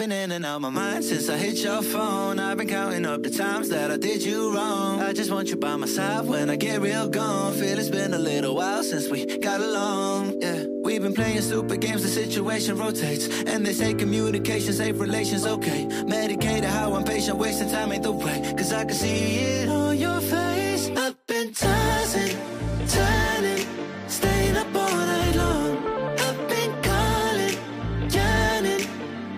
been in and out my mind since I hit your phone. I've been counting up the times that I did you wrong. I just want you by my side when I get real gone. Feel it's been a little while since we got along, yeah. We've been playing stupid games, the situation rotates, and they say communication, safe relations, okay. Medicated, how I'm patient, wasting time ain't the way, cause I can see it on your face. I've been tossing, turning, staying up all night long. I've been calling, yearning,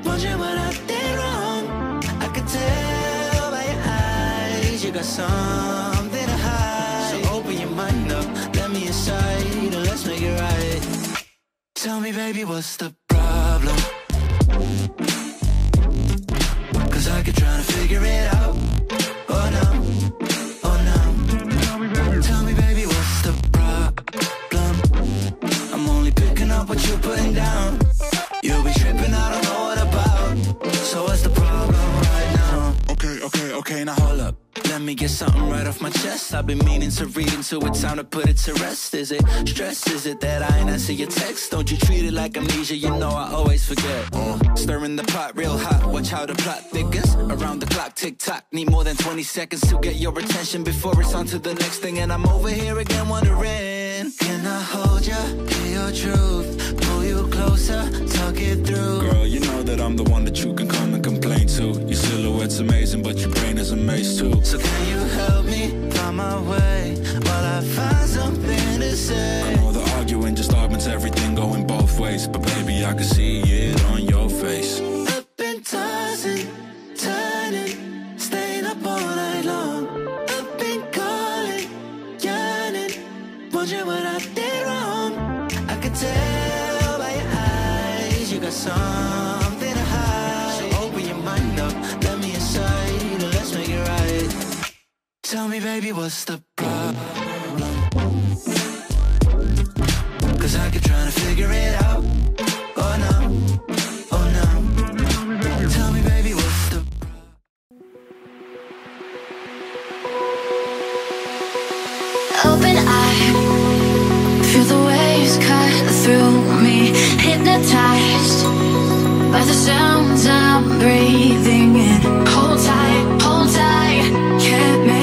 wondering what I did wrong. I could tell by your eyes, you got something to hide. So open your mind up, let me inside, and let's make it right. Tell me, baby, what's the problem? Cause I keep trying to figure it out. Oh no, oh no. Tell me, baby, what's the problem? I'm only picking up what you're putting down. You'll be tripping, I don't know what about. So what's the problem right now? Okay, now hold up. Let me get something right off my chest. I've been meaning to read until it's time to put it to rest. Is it stress? Is it that I ain't answer your text? Don't you treat it like amnesia, you know I always forget. Stirring the pot real hot, watch how the plot thickens. Around the clock, tick-tock, need more than 20 seconds to get your attention before it's on to the next thing. And I'm over here again wondering, can I hold ya, hear your truth, pull you closer, talk it through? Girl, you know that I'm the one that you can come and complain to. Your silhouette's amazing, but your brain is a maze too. So can you help me find my way while I find something to say? I know the arguing just augments everything going both ways, but baby, I can see it on your face. I've been tossing, turning, staying up all night long. I've been calling, yearning, wondering what I did wrong. I can tell by your eyes, you got something to hide. So open your mind up, let me inside. Tell me, baby, what's the problem? Cause I keep trying to figure it out. Oh no, oh no. Tell me, baby, what's the problem? Open eye, feel the waves cut through me. Hypnotized by the sounds I'm breathing in. Hold tight, can't make